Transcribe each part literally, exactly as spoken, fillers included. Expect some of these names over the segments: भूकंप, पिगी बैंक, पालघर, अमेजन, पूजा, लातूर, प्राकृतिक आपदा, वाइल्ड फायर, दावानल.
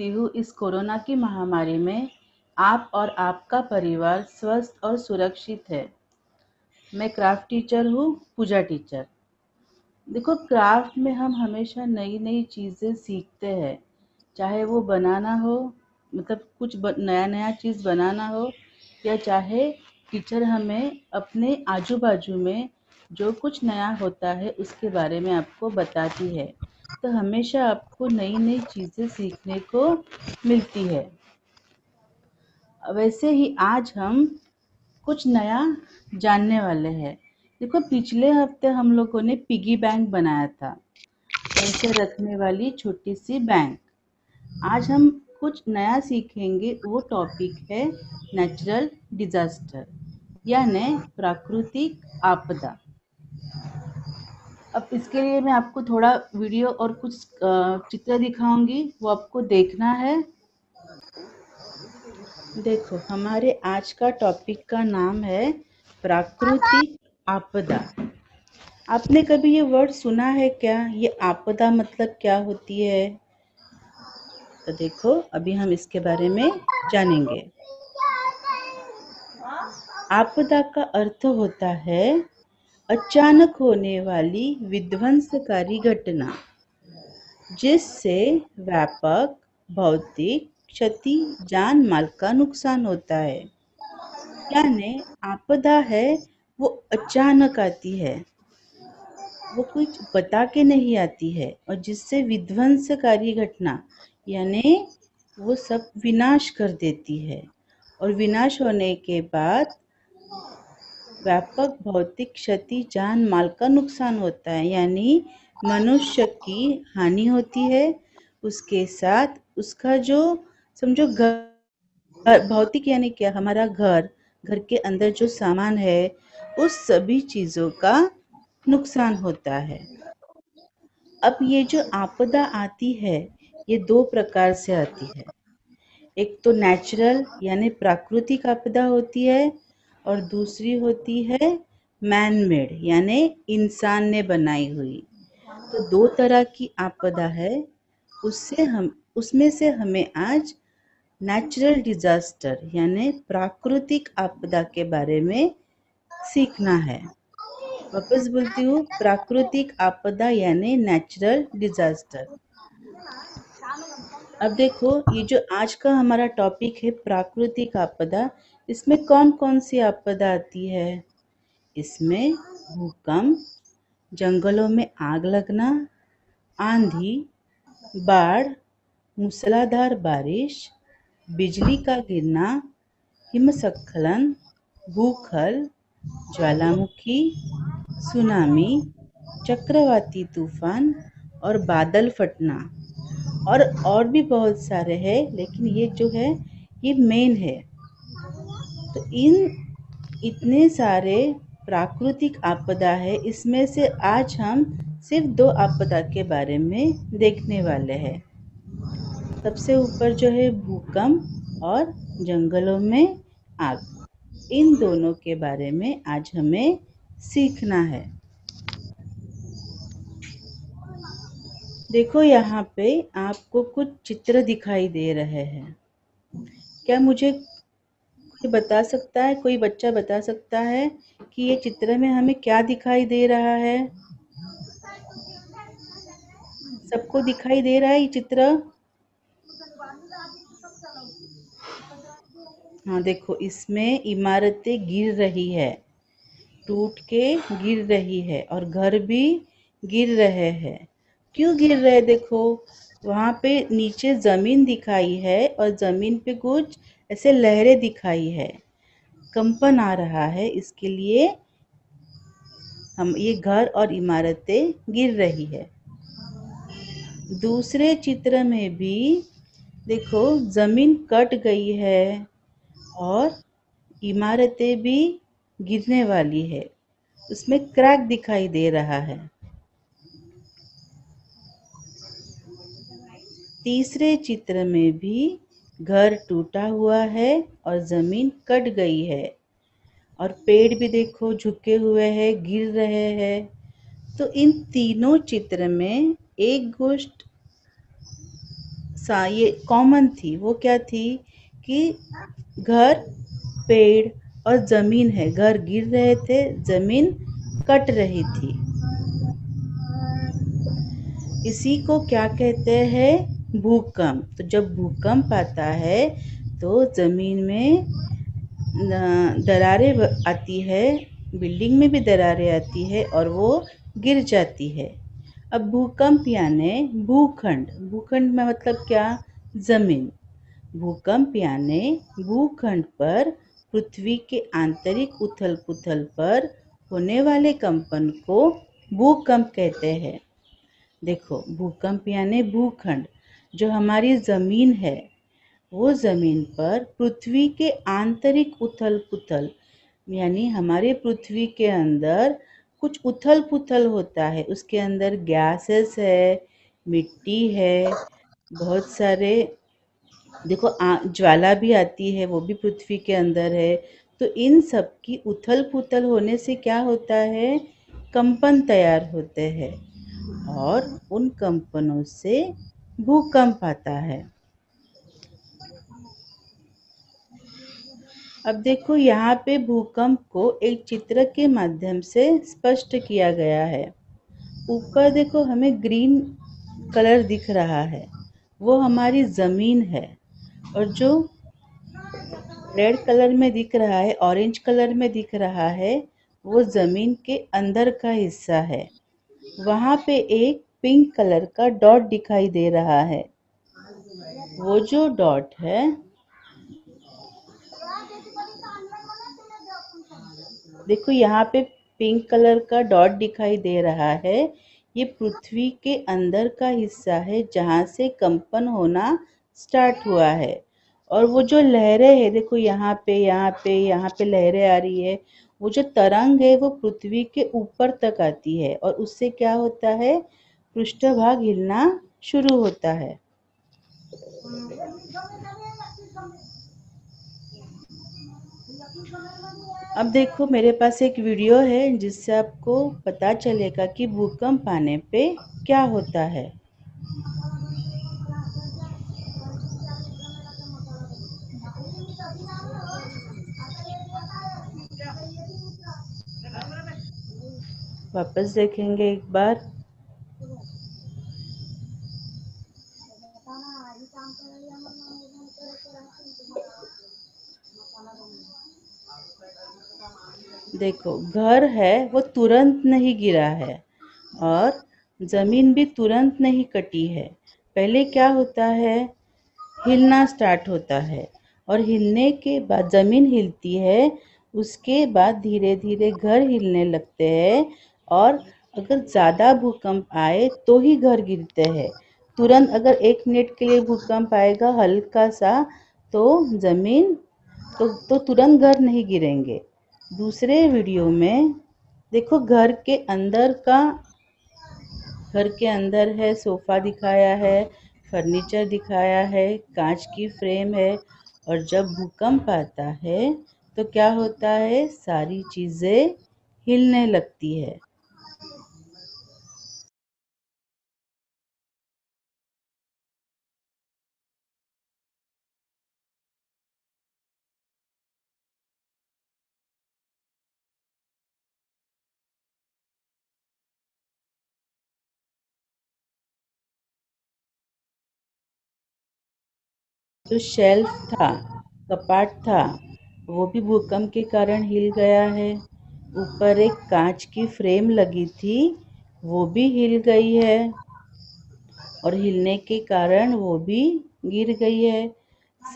करती हूँ इस कोरोना की महामारी में आप और आपका परिवार स्वस्थ और सुरक्षित है। मैं क्राफ्ट टीचर हूँ, पूजा टीचर। देखो, क्राफ्ट में हम हमेशा नई नई चीज़ें सीखते हैं, चाहे वो बनाना हो, मतलब कुछ ब, नया नया चीज़ बनाना हो, या चाहे टीचर हमें अपने आजू बाजू में जो कुछ नया होता है उसके बारे में आपको बताती है। तो हमेशा आपको नई नई चीज़ें सीखने को मिलती है। वैसे ही आज हम कुछ नया जानने वाले हैं। देखो, पिछले हफ्ते हम लोगों ने पिगी बैंक बनाया था, पैसे रखने वाली छोटी सी बैंक। आज हम कुछ नया सीखेंगे, वो टॉपिक है नेचुरल डिजास्टर यानी प्राकृतिक आपदा। अब इसके लिए मैं आपको थोड़ा वीडियो और कुछ चित्र दिखाऊंगी, वो आपको देखना है। देखो, हमारे आज का टॉपिक का नाम है प्राकृतिक आपदा। आपने कभी ये वर्ड सुना है क्या? ये आपदा मतलब क्या होती है? तो देखो, अभी हम इसके बारे में जानेंगे। आपदा का अर्थ होता है अचानक होने वाली विध्वंसकारी घटना जिससे व्यापक भौतिक क्षति, जान माल का नुकसान होता है। यानी आपदा है वो अचानक आती है, वो कुछ बता के नहीं आती है, और जिससे विध्वंसकारी घटना यानी वो सब विनाश कर देती है, और विनाश होने के बाद व्यापक भौतिक क्षति, जान माल का नुकसान होता है। यानी मनुष्य की हानि होती है, उसके साथ उसका जो समझो घर, भौतिक यानी क्या, हमारा घर, घर के अंदर जो सामान है उस सभी चीजों का नुकसान होता है। अब ये जो आपदा आती है ये दो प्रकार से आती है। एक तो नेचुरल यानी प्राकृतिक आपदा होती है, और दूसरी होती है मैन मेड यानी इंसान ने बनाई हुई। तो दो तरह की आपदा है, उससे हम उसमें से हमें आज नेचुरल डिजास्टर यानी प्राकृतिक आपदा के बारे में सीखना है। वापस बोलती हूँ, प्राकृतिक आपदा यानी नेचुरल डिजास्टर। अब देखो, ये जो आज का हमारा टॉपिक है प्राकृतिक आपदा, इसमें कौन कौन सी आपदा आती है? इसमें भूकंप, जंगलों में आग लगना, आंधी, बाढ़, मूसलाधार बारिश, बिजली का गिरना, हिमस्खलन, भूखल, ज्वालामुखी, सुनामी, चक्रवाती तूफान और बादल फटना, और और भी बहुत सारे हैं, लेकिन ये जो है ये मेन है। तो इन इतने सारे प्राकृतिक आपदा है, इसमें से आज हम सिर्फ दो आपदा के बारे में देखने वाले हैं। सबसे ऊपर जो है भूकंप और जंगलों में आग, इन दोनों के बारे में आज हमें सीखना है। देखो, यहाँ पे आपको कुछ चित्र दिखाई दे रहे हैं। क्या मुझे कोई बता सकता है, कोई बच्चा बता सकता है कि ये चित्र में हमें क्या दिखाई दे रहा है? सबको दिखाई दे रहा है ये चित्र? हाँ, देखो, इसमें इमारतें गिर रही है, टूट के गिर रही है, और घर भी गिर रहे हैं। क्यों गिर रहे हैं? देखो, वहाँ पे नीचे ज़मीन दिखाई है, और ज़मीन पे कुछ ऐसे लहरें दिखाई है, कंपन आ रहा है, इसके लिए हम ये घर और इमारतें गिर रही है। दूसरे चित्र में भी देखो, ज़मीन कट गई है और इमारतें भी गिरने वाली है, उसमें क्रैक दिखाई दे रहा है। तीसरे चित्र में भी घर टूटा हुआ है और ज़मीन कट गई है, और पेड़ भी देखो झुके हुए हैं, गिर रहे हैं। तो इन तीनों चित्र में एक गोष्ट सा ये कॉमन थी। वो क्या थी कि घर, पेड़ और ज़मीन है। घर गिर रहे थे, ज़मीन कट रही थी। इसी को क्या कहते हैं? भूकंप। तो जब भूकंप आता है तो ज़मीन में दरारें आती है, बिल्डिंग में भी दरारें आती है और वो गिर जाती है। अब भूकंप यानी भूखंड, भूखंड में मतलब क्या? ज़मीन। भूकंप यानी भूखंड पर पृथ्वी के आंतरिक उथल पुथल पर होने वाले कंपन को भूकंप कहते हैं। देखो, भूकंप यानी भूखंड, जो हमारी ज़मीन है, वो ज़मीन पर पृथ्वी के आंतरिक उथल पुथल, यानी हमारे पृथ्वी के अंदर कुछ उथल पुथल होता है। उसके अंदर गैसेस है, मिट्टी है, बहुत सारे, देखो ज्वाला भी आती है, वो भी पृथ्वी के अंदर है। तो इन सब की उथल पुथल होने से क्या होता है? कंपन तैयार होते हैं और उन कंपनों से भूकंप आता है। अब देखो, यहाँ पे भूकंप को एक चित्र के माध्यम से स्पष्ट किया गया है। ऊपर देखो, हमें ग्रीन कलर दिख रहा है, वो हमारी ज़मीन है, और जो रेड कलर में दिख रहा है, ऑरेंज कलर में दिख रहा है, वो ज़मीन के अंदर का हिस्सा है। वहाँ पे एक पिंक कलर का डॉट दिखाई दे रहा है। वो जो डॉट है, देखो यहाँ पे पिंक कलर का डॉट दिखाई दे रहा है, ये पृथ्वी के अंदर का हिस्सा है जहाँ से कंपन होना स्टार्ट हुआ है। और वो जो लहरें है, देखो यहाँ पे यहाँ पे यहाँ पे लहरें आ रही है, वो जो तरंग है वो पृथ्वी के ऊपर तक आती है और उससे क्या होता है? पृष्ठभाग हिलना शुरू होता है। अब देखो, मेरे पास एक वीडियो है जिससे आपको पता चलेगा कि भूकंप आने पे क्या होता है। वापस देखेंगे एक बार। देखो, घर है वो तुरंत नहीं गिरा है और ज़मीन भी तुरंत नहीं कटी है। पहले क्या होता है? हिलना स्टार्ट होता है और हिलने के बाद ज़मीन हिलती है, उसके बाद धीरे धीरे घर हिलने लगते हैं और अगर ज़्यादा भूकंप आए तो ही घर गिरते हैं। तुरंत अगर एक मिनट के लिए भूकंप आएगा हल्का सा तो ज़मीन तो, तो तुरंत घर नहीं गिरेंगे। दूसरे वीडियो में देखो, घर के अंदर का, घर के अंदर है सोफ़ा दिखाया है, फर्नीचर दिखाया है, कांच की फ्रेम है, और जब भूकंप आता है तो क्या होता है? सारी चीज़ें हिलने लगती है। जो शेल्फ था, कपाट था, वो भी भूकंप के कारण हिल गया है। ऊपर एक कांच की फ्रेम लगी थी, वो भी हिल गई है और हिलने के कारण वो भी गिर गई है।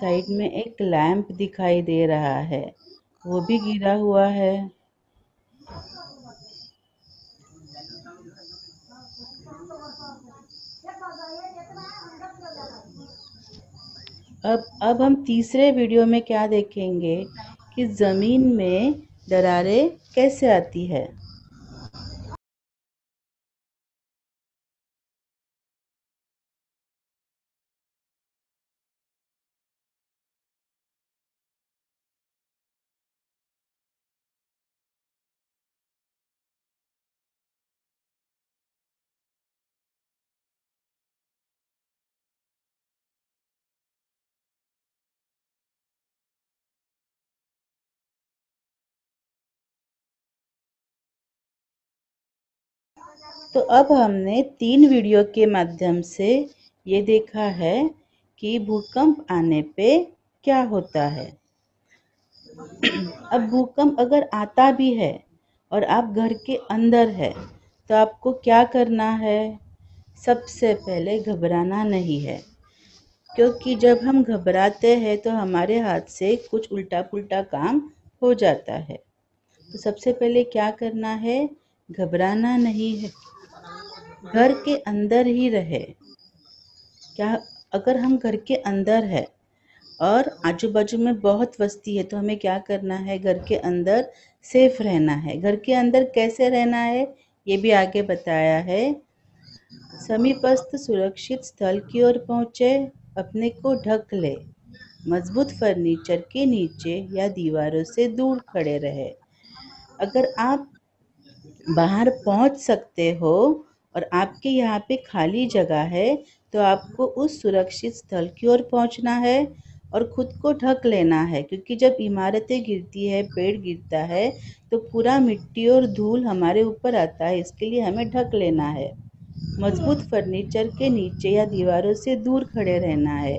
साइड में एक लैंप दिखाई दे रहा है, वो भी गिरा हुआ है। अब अब हम तीसरे वीडियो में क्या देखेंगे कि ज़मीन में दरारें कैसे आती है। तो अब हमने तीन वीडियो के माध्यम से ये देखा है कि भूकंप आने पे क्या होता है। अब भूकंप अगर आता भी है और आप घर के अंदर है तो आपको क्या करना है, सबसे पहले घबराना नहीं है, क्योंकि जब हम घबराते हैं तो हमारे हाथ से कुछ उल्टा पुल्टा काम हो जाता है। तो सबसे पहले क्या करना है, घबराना नहीं है, घर के अंदर ही रहे। क्या अगर हम घर के अंदर है और आजू बाजू में बहुत बस्ती है तो हमें क्या करना है, घर के अंदर सेफ रहना है। घर के अंदर कैसे रहना है ये भी आगे बताया है। समीपस्थ सुरक्षित स्थल की ओर पहुँचे, अपने को ढक ले, मजबूत फर्नीचर के नीचे या दीवारों से दूर खड़े रहे। अगर आप बाहर पहुँच सकते हो और आपके यहाँ पे खाली जगह है तो आपको उस सुरक्षित स्थल की ओर पहुँचना है और ख़ुद को ढक लेना है, क्योंकि जब इमारतें गिरती है, पेड़ गिरता है तो पूरा मिट्टी और धूल हमारे ऊपर आता है, इसके लिए हमें ढक लेना है। मजबूत फर्नीचर के नीचे या दीवारों से दूर खड़े रहना है।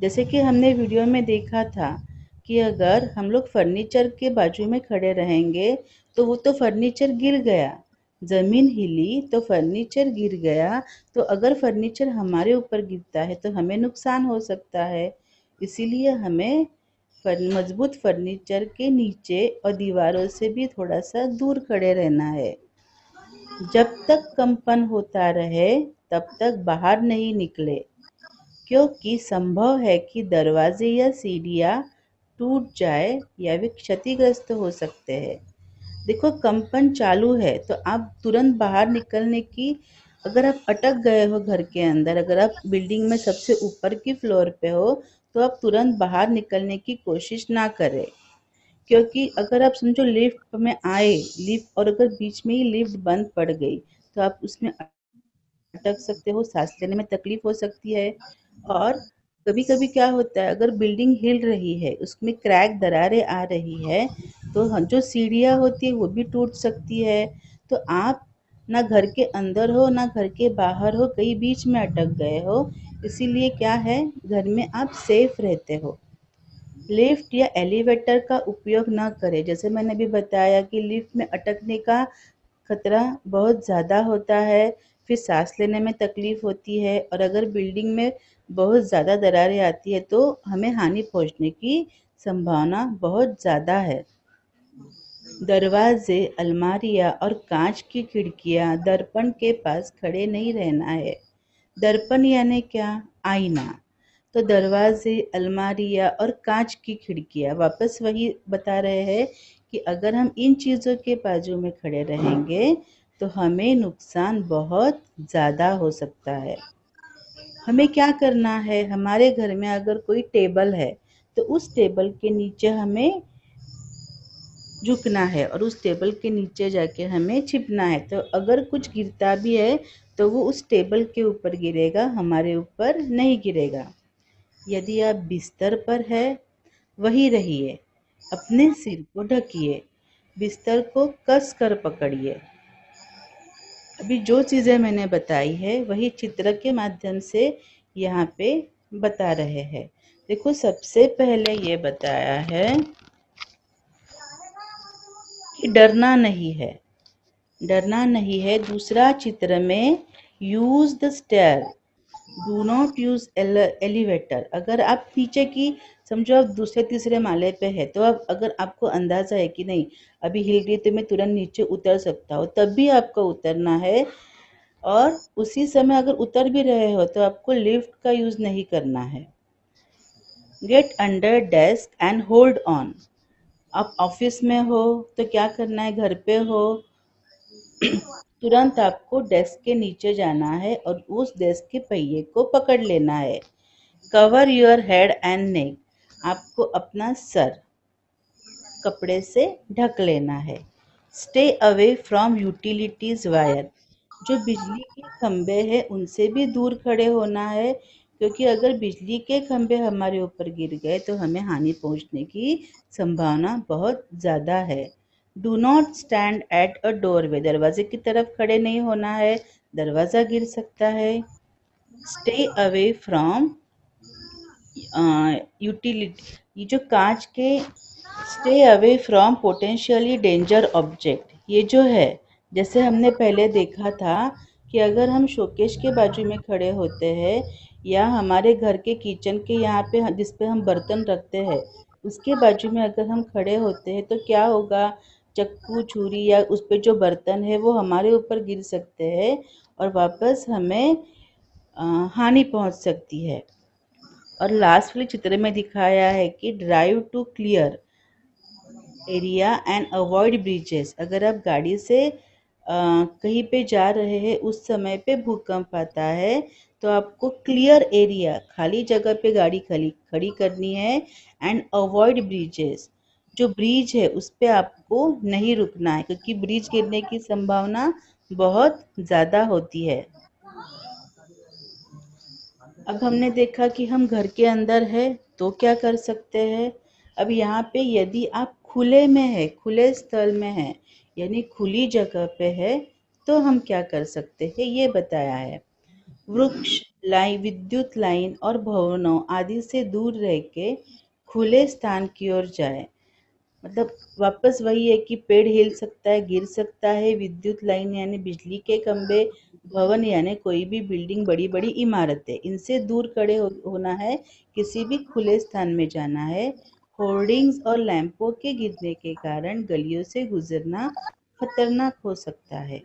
जैसे कि हमने वीडियो में देखा था कि अगर हम लोग फर्नीचर के बाजू में खड़े रहेंगे तो वो तो फर्नीचर गिर गया, ज़मीन हिली तो फर्नीचर गिर गया, तो अगर फर्नीचर हमारे ऊपर गिरता है तो हमें नुकसान हो सकता है। इसीलिए हमें फर, मजबूत फर्नीचर के नीचे और दीवारों से भी थोड़ा सा दूर खड़े रहना है। जब तक कंपन होता रहे तब तक बाहर नहीं निकले, क्योंकि संभव है कि दरवाजे या सीढ़ियाँ टूट जाए या वे क्षतिग्रस्त हो सकते हैं। देखो, कंपन चालू है तो आप तुरंत बाहर निकलने की, अगर आप अटक गए हो घर के अंदर, अगर आप बिल्डिंग में सबसे ऊपर की फ्लोर पे हो तो आप तुरंत बाहर निकलने की कोशिश ना करें, क्योंकि अगर आप समझो लिफ्ट में आए, लिफ्ट और अगर बीच में ही लिफ्ट बंद पड़ गई तो आप उसमें अटक सकते हो, सांस लेने में तकलीफ हो सकती है। और कभी कभी क्या होता है, अगर बिल्डिंग हिल रही है, उसमें क्रैक दरारें आ रही है तो जो सीढ़ियाँ होती है वो भी टूट सकती है। तो आप ना घर के अंदर हो ना घर के बाहर हो, कहीं बीच में अटक गए हो, इसीलिए क्या है, घर में आप सेफ रहते हो। लिफ्ट या एलिवेटर का उपयोग ना करें। जैसे मैंने भी बताया कि लिफ्ट में अटकने का खतरा बहुत ज़्यादा होता है, फिर सांस लेने में तकलीफ़ होती है, और अगर बिल्डिंग में बहुत ज़्यादा दरारें आती है तो हमें हानि पहुंचने की संभावना बहुत ज़्यादा है। दरवाजे, अलमारियाँ और कांच की खिड़कियाँ, दर्पण के पास खड़े नहीं रहना है। दर्पण यानी क्या, आईना। तो दरवाजे, अलमारियाँ और कांच की खिड़कियाँ, वापस वही बता रहे हैं कि अगर हम इन चीज़ों के बाजू में खड़े रहेंगे तो हमें नुकसान बहुत ज़्यादा हो सकता है। हमें क्या करना है, हमारे घर में अगर कोई टेबल है तो उस टेबल के नीचे हमें झुकना है और उस टेबल के नीचे जाके हमें छिपना है। तो अगर कुछ गिरता भी है तो वो उस टेबल के ऊपर गिरेगा, हमारे ऊपर नहीं गिरेगा। यदि आप बिस्तर पर है, वही रहिए, अपने सिर को ढकिए, बिस्तर को कस कर पकड़िए। अभी जो चीज़ें मैंने बताई है वही चित्र के माध्यम से यहाँ पे बता रहे हैं। देखो, सबसे पहले ये बताया है कि डरना नहीं है, डरना नहीं है। दूसरा चित्र में use the stair, do not use elevator. अगर आप नीचे की, समझो आप दूसरे तीसरे माले पे है तो आप, अगर आपको अंदाज़ा है कि नहीं अभी हिल गई तो मैं तुरंत नीचे उतर सकता हूँ, तब भी आपको उतरना है। और उसी समय अगर उतर भी रहे हो तो आपको लिफ्ट का यूज़ नहीं करना है। Get under desk and hold on. आप ऑफिस में हो तो क्या करना है, घर पे हो तुरंत आपको डेस्क के नीचे जाना है और उस डेस्क के पहिए को पकड़ लेना है। Cover your head and neck, आपको अपना सर कपड़े से ढक लेना है। Stay away from utilities wire, जो बिजली के खंभे हैं उनसे भी दूर खड़े होना है, क्योंकि अगर बिजली के खंभे हमारे ऊपर गिर गए तो हमें हानि पहुंचने की संभावना बहुत ज़्यादा है। Do not stand at a doorway, दरवाजे की तरफ खड़े नहीं होना है, दरवाज़ा गिर सकता है। स्टे अवे फ्रॉम यूटिलिटी, ये जो कांच के, stay away from potentially danger object, ये जो है जैसे हमने पहले देखा था कि अगर हम शोकेश के बाजू में खड़े होते हैं या हमारे घर के किचन के यहाँ पे जिस पे हम बर्तन रखते हैं उसके बाजू में अगर हम खड़े होते हैं तो क्या होगा, चक्कू छुरी या उस पे जो बर्तन है वो हमारे ऊपर गिर सकते हैं और वापस हमें हानि पहुँच सकती है। और लास्ट वाले चित्र में दिखाया है कि drive to clear area and avoid bridges, अगर आप गाड़ी से आ, कहीं पे जा रहे हैं उस समय पे भूकंप आता है तो आपको क्लियर एरिया, खाली जगह पे गाड़ी खड़ी खड़ी करनी है एंड अवॉइड ब्रिजेस, जो ब्रिज है उस पे आपको नहीं रुकना है क्योंकि ब्रिज गिरने की संभावना बहुत ज़्यादा होती है। अब हमने देखा कि हम घर के अंदर है तो क्या कर सकते हैं। अब यहाँ पे यदि आप खुले में है, खुले स्थल में है यानी खुली जगह पे है तो हम क्या कर सकते हैं ये बताया है। वृक्ष, लाइन, विद्युत लाइन और भवनों आदि से दूर रह के खुले स्थान की ओर जाए, मतलब वापस वही है कि पेड़ हिल सकता है, गिर सकता है, विद्युत लाइन यानी बिजली के खंभे, भवन यानी कोई भी बिल्डिंग, बड़ी बड़ी इमारतें, इनसे दूर खड़े हो, होना है, किसी भी खुले स्थान में जाना है। होर्डिंग्स और लैंपों के गिरने के कारण गलियों से गुजरना खतरनाक हो सकता है।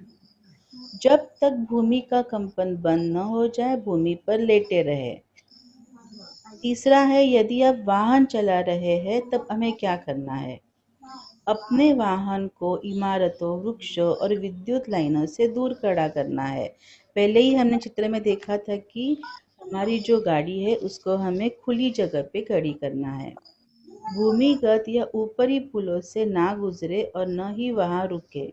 जब तक भूमि का कंपन बंद न हो जाए भूमि पर लेटे रहे। तीसरा है यदि आप वाहन चला रहे हैं तब हमें क्या करना है, अपने वाहन को इमारतों, वृक्षों और विद्युत लाइनों से दूर खड़ा करना है। पहले ही हमने चित्र में देखा था कि हमारी जो गाड़ी है उसको हमें खुली जगह पे खड़ी करना है। भूमिगत या ऊपरी पुलों से ना गुजरे और न ही वहाँ रुके।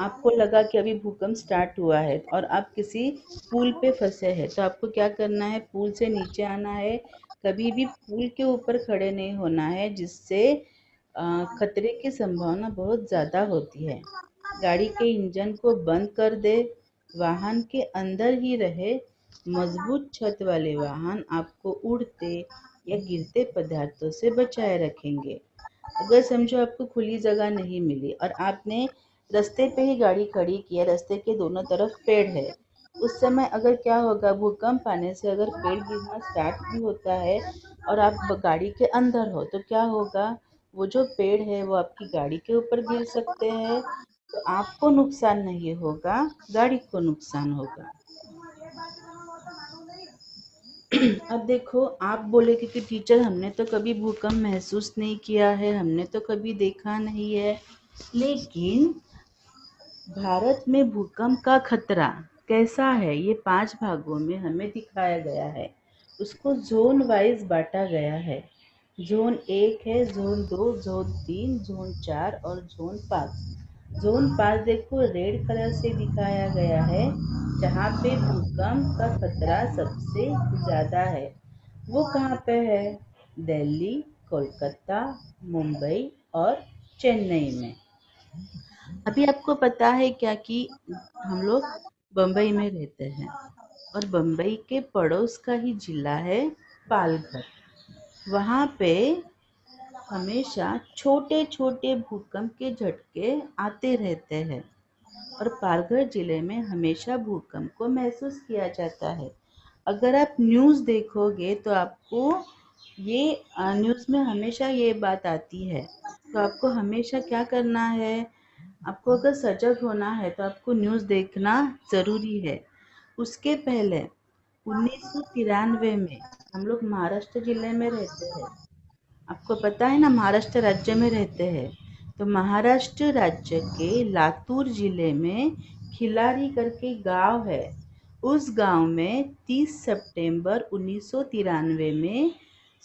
आपको लगा कि अभी भूकंप स्टार्ट हुआ है और आप किसी पुल पे फंसे हैं तो आपको क्या करना है, पुल से नीचे आना है, कभी भी पुल के ऊपर खड़े नहीं होना है जिससे खतरे की संभावना बहुत ज़्यादा होती है। गाड़ी के इंजन को बंद कर दे, वाहन के अंदर ही रहे। मजबूत छत वाले वाहन आपको उड़ते या गिरते पदार्थों से बचाए रखेंगे। अगर समझो आपको खुली जगह नहीं मिली और आपने रास्ते पे ही गाड़ी खड़ी की है, रास्ते के दोनों तरफ पेड़ है, उस समय अगर क्या होगा, भूकंप आने से अगर पेड़ गिरना स्टार्ट भी होता है और आप गाड़ी के अंदर हो तो क्या होगा, वो जो पेड़ है वो आपकी गाड़ी के ऊपर गिर सकते हैं तो आपको नुकसान नहीं होगा, गाड़ी को नुकसान होगा। अब देखो, आप बोले कि, कि टीचर हमने तो कभी भूकंप महसूस नहीं किया है, हमने तो कभी देखा नहीं है, लेकिन भारत में भूकंप का खतरा कैसा है ये पांच भागों में हमें दिखाया गया है। उसको जोन वाइज बांटा गया है। जोन एक है, जोन दो, जोन तीन, जोन चार और जोन पाँच। जोन पाँच देखो रेड कलर से दिखाया गया है, जहाँ पे भूकंप का खतरा सबसे ज़्यादा है। वो कहाँ पे है, दिल्ली, कोलकाता, मुंबई और चेन्नई में। अभी आपको पता है क्या कि हम लोग बम्बई में रहते हैं और बम्बई के पड़ोस का ही जिला है पालघर। वहाँ पे हमेशा छोटे छोटे भूकंप के झटके आते रहते हैं और पालघर जिले में हमेशा भूकंप को महसूस किया जाता है। अगर आप न्यूज़ देखोगे तो आपको ये न्यूज़ में हमेशा ये बात आती है, तो आपको हमेशा क्या करना है, आपको अगर सजग होना है तो आपको न्यूज़ देखना ज़रूरी है। उसके पहले उन्नीस सौ तिरानवे में, हम लोग महाराष्ट्र जिले में रहते हैं, आपको पता है ना महाराष्ट्र राज्य में रहते हैं, तो महाराष्ट्र राज्य के लातूर जिले में खिलारी करके गांव है, उस गांव में तीस सितंबर उन्नीस सौ तिरानवे में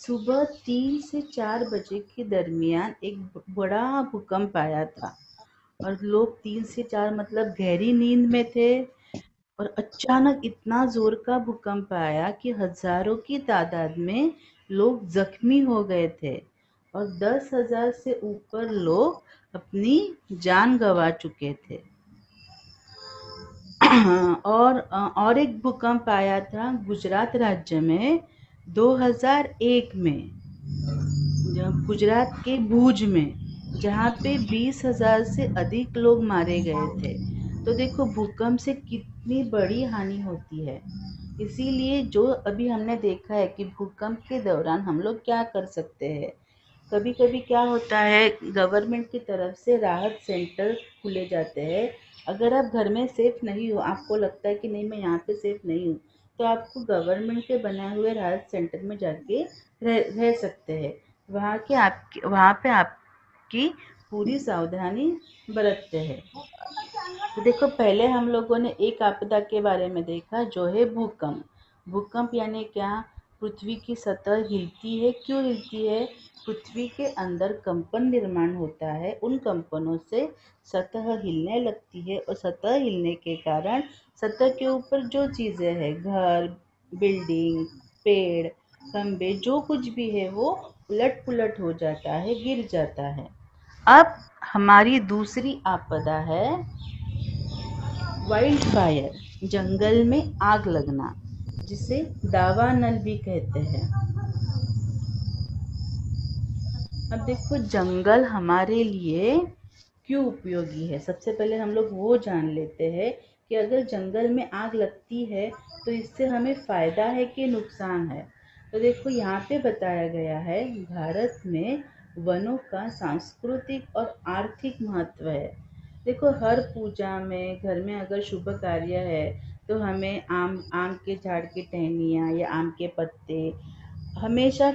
सुबह तीन से चार बजे के दरमियान एक बड़ा भूकंप आया था और लोग तीन से चार मतलब गहरी नींद में थे और अचानक इतना जोर का भूकंप आया कि हजारों की तादाद में लोग जख्मी हो गए थे और दस हजार से ऊपर लोग अपनी जान गंवा चुके थे। और और एक भूकंप आया था गुजरात राज्य में दो हज़ार एक में, गुजरात के भुज में, जहाँ पे बीस हजार से अधिक लोग मारे गए थे। तो देखो भूकंप से कितनी बड़ी हानि होती है। इसीलिए जो अभी हमने देखा है कि भूकंप के दौरान हम लोग क्या कर सकते हैं। कभी कभी क्या होता है, गवर्नमेंट की तरफ से राहत सेंटर खुले जाते हैं। अगर आप घर में सेफ़ नहीं हो, आपको लगता है कि नहीं मैं यहाँ पे सेफ़ नहीं हूँ, तो आपको गवर्नमेंट के बनाए हुए राहत सेंटर में जाके रह रह सकते हैं। वहाँ के आप वहाँ पे आपकी पूरी सावधानी बरतते हैं। तो देखो पहले हम लोगों ने एक आपदा के बारे में देखा जो है भूकंप। भूकंप यानी क्या, पृथ्वी की सतह हिलती है। क्यों हिलती है? पृथ्वी के अंदर कंपन निर्माण होता है, उन कंपनों से सतह हिलने लगती है और सतह हिलने के कारण सतह के ऊपर जो चीज़ें हैं, घर, बिल्डिंग, पेड़, खंबे, जो कुछ भी है वो उलट पुलट हो जाता है, गिर जाता है। अब हमारी दूसरी आपदा है वाइल्ड फायर, जंगल में आग लगना, जिसे दावानल भी कहते हैं। अब देखो जंगल हमारे लिए क्यों उपयोगी है। सबसे पहले हम लोग वो जान लेते हैं कि अगर जंगल में आग लगती है तो इससे हमें फ़ायदा है कि नुकसान है। तो देखो यहाँ पे बताया गया है भारत में वनों का सांस्कृतिक और आर्थिक महत्व है। देखो हर पूजा में, घर में अगर शुभ कार्य है तो हमें आम आम के झाड़ की टहनियाँ या आम के पत्ते हमेशा,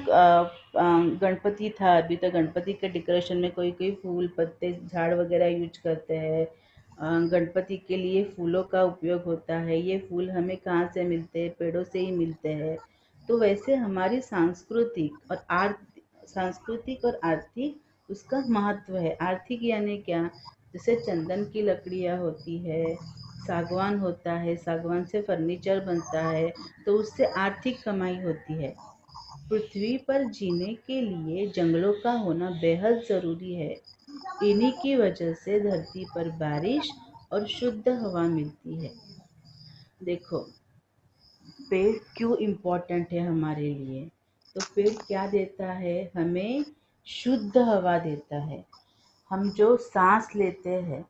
गणपति था अभी तो गणपति के डेकोरेशन में कोई कोई फूल, पत्ते, झाड़ वगैरह यूज करते हैं। गणपति के लिए फूलों का उपयोग होता है। ये फूल हमें कहाँ से मिलते हैं? पेड़ों से ही मिलते हैं। तो वैसे हमारी सांस्कृतिक और आर्थिक सांस्कृतिक और आर्थिक उसका महत्व है। आर्थिक यानी क्या, जैसे चंदन की लकड़ियाँ होती है, सागवान होता है, सागवान से फर्नीचर बनता है, तो उससे आर्थिक कमाई होती है। पृथ्वी पर जीने के लिए जंगलों का होना बेहद ज़रूरी है। इन्हीं की वजह से धरती पर बारिश और शुद्ध हवा मिलती है। देखो पेड़ क्यों इम्पोर्टेंट है हमारे लिए, तो पेड़ क्या देता है हमें? शुद्ध हवा देता है। हम जो सांस लेते हैं,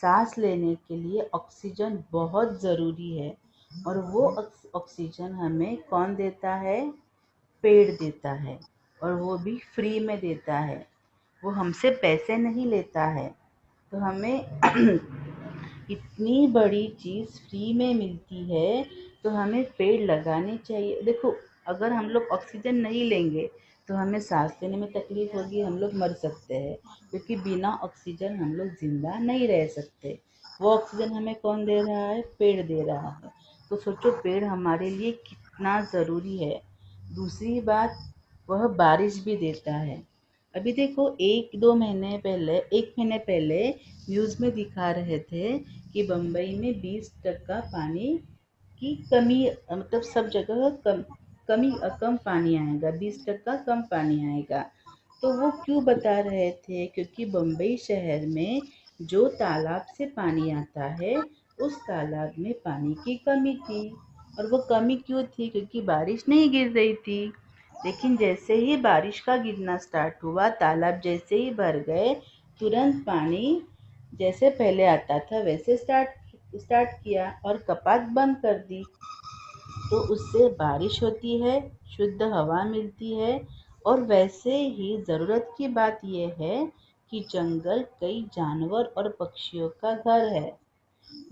सांस लेने के लिए ऑक्सीजन बहुत ज़रूरी है, और वो ऑक्सीजन हमें कौन देता है? पेड़ देता है, और वो भी फ्री में देता है, वो हमसे पैसे नहीं लेता है। तो हमें इतनी बड़ी चीज़ फ्री में मिलती है, तो हमें पेड़ लगाने चाहिए। देखो अगर हम लोग ऑक्सीजन नहीं लेंगे तो हमें सांस लेने में तकलीफ़ होगी, हम लोग मर सकते हैं, क्योंकि बिना ऑक्सीजन हम लोग ज़िंदा नहीं रह सकते। वो ऑक्सीजन हमें कौन दे रहा है? पेड़ दे रहा है। तो सोचो पेड़ हमारे लिए कितना ज़रूरी है। दूसरी बात, वह बारिश भी देता है। अभी देखो एक दो महीने पहले एक महीने पहले न्यूज़ में दिखा रहे थे कि बम्बई में बीस टक्का पानी की कमी, मतलब सब जगह कम कमी कम पानी आएगा, बीस टक्का कम पानी आएगा। तो वो क्यों बता रहे थे? क्योंकि बम्बई शहर में जो तालाब से पानी आता है उस तालाब में पानी की कमी थी, और वो कमी क्यों थी? क्योंकि बारिश नहीं गिर रही थी। लेकिन जैसे ही बारिश का गिरना स्टार्ट हुआ, तालाब जैसे ही भर गए, तुरंत पानी जैसे पहले आता था वैसे स्टार्ट स्टार्ट किया और कपाट बंद कर दी। तो उससे बारिश होती है, शुद्ध हवा मिलती है, और वैसे ही ज़रूरत की बात यह है कि जंगल कई जानवर और पक्षियों का घर है।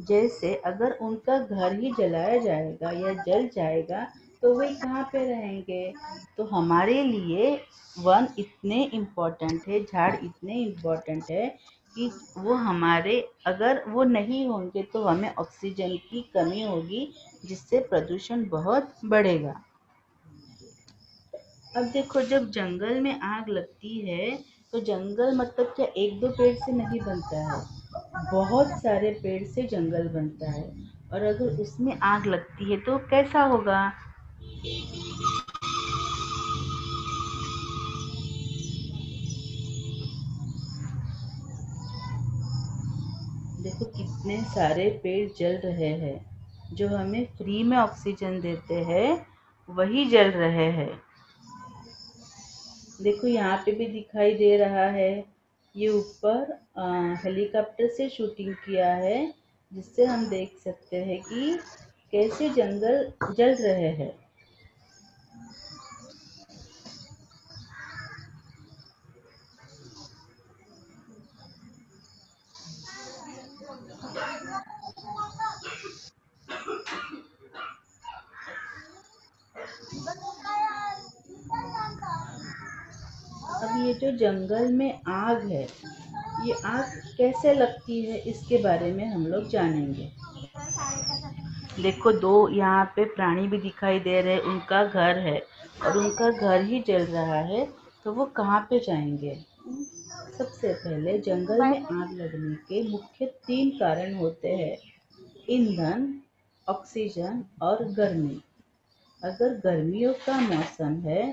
जैसे अगर उनका घर ही जलाया जाएगा या जल जाएगा तो वे कहाँ पे रहेंगे? तो हमारे लिए वन इतने इम्पोर्टेंट है, झाड़ इतने इम्पोर्टेंट है कि वो हमारे, अगर वो नहीं होंगे तो हमें ऑक्सीजन की कमी होगी, जिससे प्रदूषण बहुत बढ़ेगा। अब देखो जब जंगल में आग लगती है तो जंगल मतलब क्या, एक दो पेड़ से नहीं बनता है, बहुत सारे पेड़ से जंगल बनता है। और अगर उसमें आग लगती है तो कैसा होगा? देखो कितने सारे पेड़ जल रहे हैं, जो हमें फ्री में ऑक्सीजन देते हैं वही जल रहे हैं। देखो यहाँ पे भी दिखाई दे रहा है, ये ऊपर हेलीकॉप्टर से शूटिंग किया है, जिससे हम देख सकते हैं कि कैसे जंगल जल रहे हैं। अब ये जो जंगल में आग है, ये आग कैसे लगती है इसके बारे में हम लोग जानेंगे। देखो दो यहाँ पे प्राणी भी दिखाई दे रहे हैं, उनका घर है और उनका घर ही जल रहा है, तो वो कहाँ पे जाएंगे? सबसे पहले जंगल में आग लगने के मुख्य तीन कारण होते हैं, ईंधन, ऑक्सीजन और गर्मी। अगर गर्मियों का मौसम है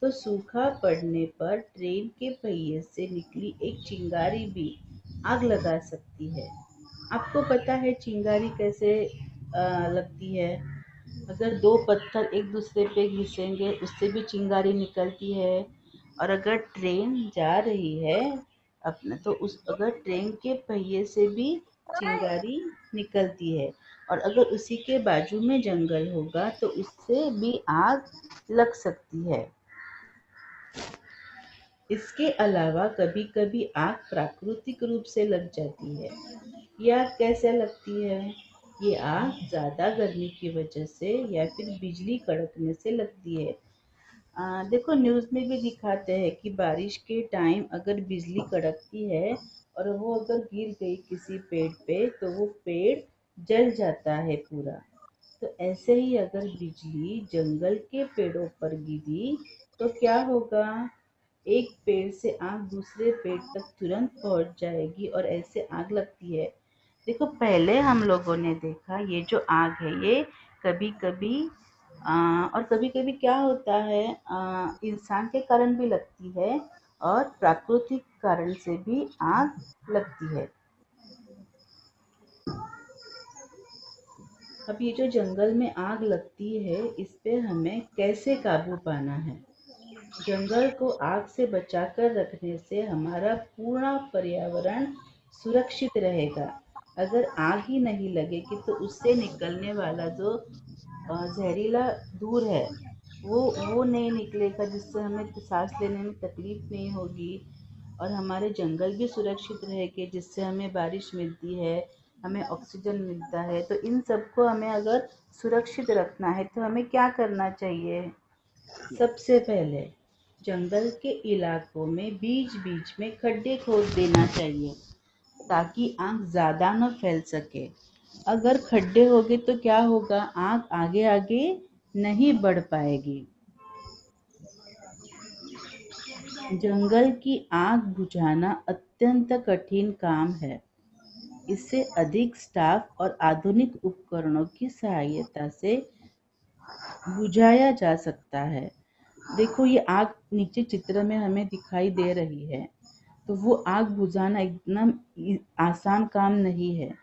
तो सूखा पड़ने पर ट्रेन के पहिए से निकली एक चिंगारी भी आग लगा सकती है। आपको पता है चिंगारी कैसे आ, लगती है? अगर दो पत्थर एक दूसरे पे घिसेंगे उससे भी चिंगारी निकलती है। और अगर ट्रेन जा रही है अपना तो उस अगर ट्रेन के पहिए से भी चिंगारी निकलती है, और अगर उसी के बाजू में जंगल होगा तो उससे भी आग लग सकती है। इसके अलावा कभी कभी आग प्राकृतिक रूप से लग जाती है। यह आग कैसे लगती है? ये आग ज़्यादा गर्मी की वजह से या फिर बिजली कड़कने से लगती है। आ, देखो न्यूज़ में भी दिखाते हैं कि बारिश के टाइम अगर बिजली कड़कती है और वो अगर गिर गई किसी पेड़ पे तो वो पेड़ जल जाता है पूरा। तो ऐसे ही अगर बिजली जंगल के पेड़ों पर गिरी तो क्या होगा? एक पेड़ से आग दूसरे पेड़ तक तुरंत पहुंच जाएगी और ऐसे आग लगती है। देखो पहले हम लोगों ने देखा ये जो आग है ये कभी कभी आ, और कभी कभी क्या होता है इंसान के कारण भी लगती है और प्राकृतिक कारण से भी आग लगती है। अब ये जो जंगल में आग लगती है इस पे हमें कैसे काबू पाना है? जंगल को आग से बचाकर रखने से हमारा पूरा पर्यावरण सुरक्षित रहेगा। अगर आग ही नहीं लगेगी तो उससे निकलने वाला जो जहरीला धूर है वो वो नहीं निकलेगा, जिससे हमें सांस लेने में तकलीफ नहीं होगी और हमारे जंगल भी सुरक्षित रहेंगे, जिससे हमें बारिश मिलती है, हमें ऑक्सीजन मिलता है। तो इन सबको हमें अगर सुरक्षित रखना है तो हमें क्या करना चाहिए? सबसे पहले जंगल के इलाकों में बीच बीच में खड्डे खोद देना चाहिए ताकि आग ज़्यादा न फैल सके। अगर खड्डे होंगे तो क्या होगा? आग आगे आगे नहीं बढ़ पाएगी। जंगल की आग बुझाना अत्यंत कठिन काम है। इससे अधिक स्टाफ और आधुनिक उपकरणों की सहायता से बुझाया जा सकता है। देखो ये आग नीचे चित्र में हमें दिखाई दे रही है, तो वो आग बुझाना एकदम आसान काम नहीं है।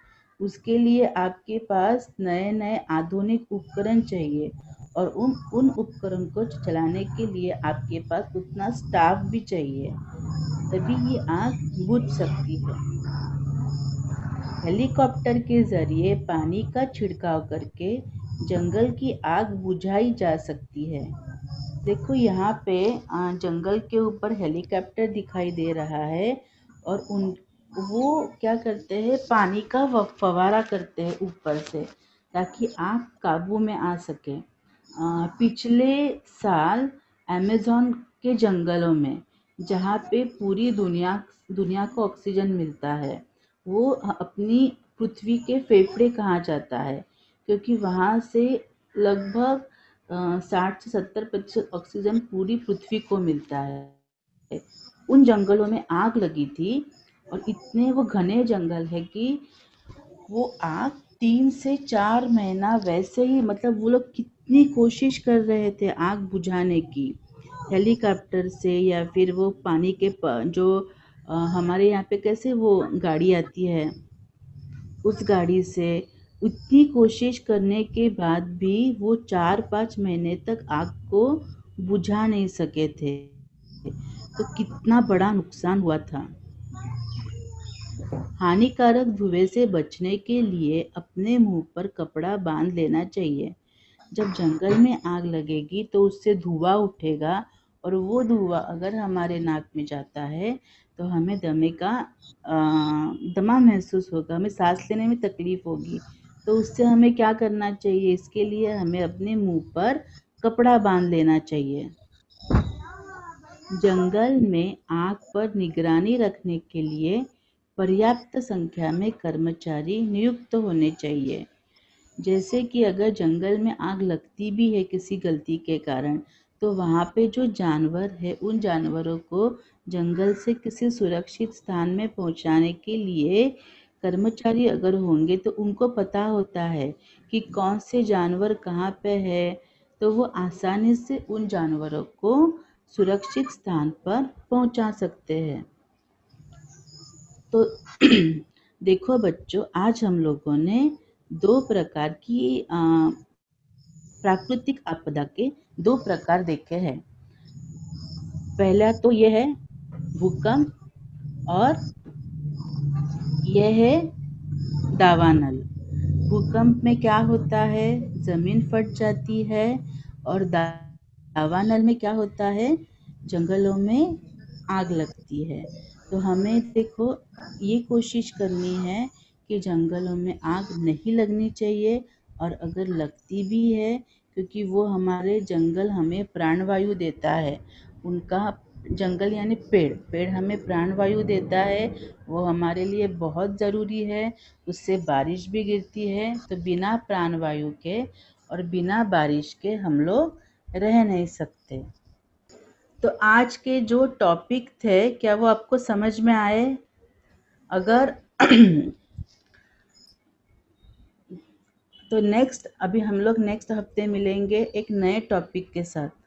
उसके लिए आपके पास नए नए आधुनिक उपकरण चाहिए और उन उन उपकरण को चलाने के लिए आपके पास उतना स्टाफ भी चाहिए, तभी ये आग बुझ सकती है। हेलीकॉप्टर के जरिए पानी का छिड़काव करके जंगल की आग बुझाई जा सकती है। देखो यहाँ पे जंगल के ऊपर हेलीकॉप्टर दिखाई दे रहा है और उन वो क्या करते हैं, पानी का फव्वारा करते हैं ऊपर से ताकि आग काबू में आ सके। आ, पिछले साल अमेजन के जंगलों में जहाँ पे पूरी दुनिया दुनिया को ऑक्सीजन मिलता है, वो अपनी पृथ्वी के फेफड़े कहा जाता है, क्योंकि वहाँ से लगभग साठ से सत्तर प्रतिशत ऑक्सीजन पूरी पृथ्वी को मिलता है। उन जंगलों में आग लगी थी और इतने वो घने जंगल है कि वो आग तीन से चार महीना वैसे ही, मतलब वो लोग कितनी कोशिश कर रहे थे आग बुझाने की, हेलीकॉप्टर से या फिर वो पानी के जो हमारे यहाँ पे कैसे वो गाड़ी आती है उस गाड़ी से। उतनी कोशिश करने के बाद भी वो चार पाँच महीने तक आग को बुझा नहीं सके थे। तो कितना बड़ा नुकसान हुआ था। हानिकारक धुएं से बचने के लिए अपने मुंह पर कपड़ा बांध लेना चाहिए। जब जंगल में आग लगेगी तो उससे धुआं उठेगा और वो धुआं अगर हमारे नाक में जाता है तो हमें दमे का दमा महसूस होगा, हमें सांस लेने में तकलीफ होगी। तो उससे हमें क्या करना चाहिए, इसके लिए हमें अपने मुंह पर कपड़ा बांध लेना चाहिए। जंगल में आग पर निगरानी रखने के लिए पर्याप्त संख्या में कर्मचारी नियुक्त होने चाहिए। जैसे कि अगर जंगल में आग लगती भी है किसी गलती के कारण, तो वहाँ पे जो जानवर है उन जानवरों को जंगल से किसी सुरक्षित स्थान में पहुँचाने के लिए कर्मचारी अगर होंगे तो उनको पता होता है कि कौन से जानवर कहाँ पे है, तो वो आसानी से उन जानवरों को सुरक्षित स्थान पर पहुँचा सकते हैं। तो देखो बच्चों, आज हम लोगों ने दो प्रकार की आ, प्राकृतिक आपदा के दो प्रकार देखे हैं। पहला तो यह है भूकंप और यह है दावानल। भूकंप में क्या होता है, जमीन फट जाती है, और दा, दावानल में क्या होता है, जंगलों में आग लगती है। तो हमें देखो ये कोशिश करनी है कि जंगलों में आग नहीं लगनी चाहिए, और अगर लगती भी है क्योंकि वो हमारे जंगल हमें प्राणवायु देता है, उनका जंगल यानी पेड़ पेड़ हमें प्राणवायु देता है, वो हमारे लिए बहुत ज़रूरी है। उससे बारिश भी गिरती है, तो बिना प्राणवायु के और बिना बारिश के हम लोग रह नहीं सकते। तो आज के जो टॉपिक थे, क्या वो आपको समझ में आए? अगर तो नेक्स्ट, अभी हम लोग नेक्स्ट हफ्ते मिलेंगे एक नए टॉपिक के साथ।